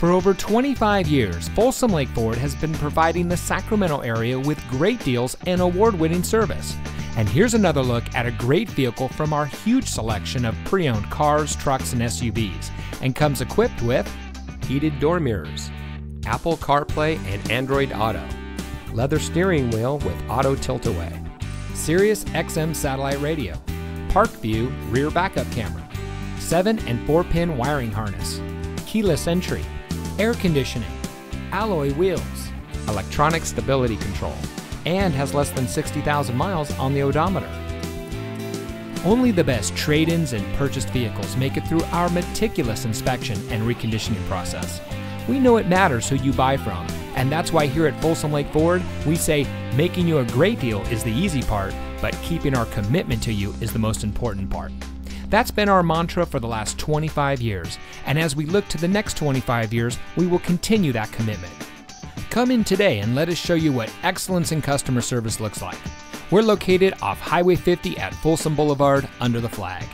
For over 25 years, Folsom Lake Ford has been providing the Sacramento area with great deals and award-winning service. And here's another look at a great vehicle from our huge selection of pre-owned cars, trucks, and SUVs, and comes equipped with heated door mirrors, Apple CarPlay and Android Auto, leather steering wheel with auto tilt-away, Sirius XM satellite radio, ParkView rear backup camera, 7 and 4-pin wiring harness, keyless entry, air conditioning, alloy wheels, electronic stability control, and has less than 60,000 miles on the odometer. Only the best trade-ins and purchased vehicles make it through our meticulous inspection and reconditioning process. We know it matters who you buy from, and that's why here at Folsom Lake Ford, we say making you a great deal is the easy part, but keeping our commitment to you is the most important part. That's been our mantra for the last 25 years, and as we look to the next 25 years, we will continue that commitment. Come in today and let us show you what excellence in customer service looks like. We're located off Highway 50 at Folsom Boulevard under the flag.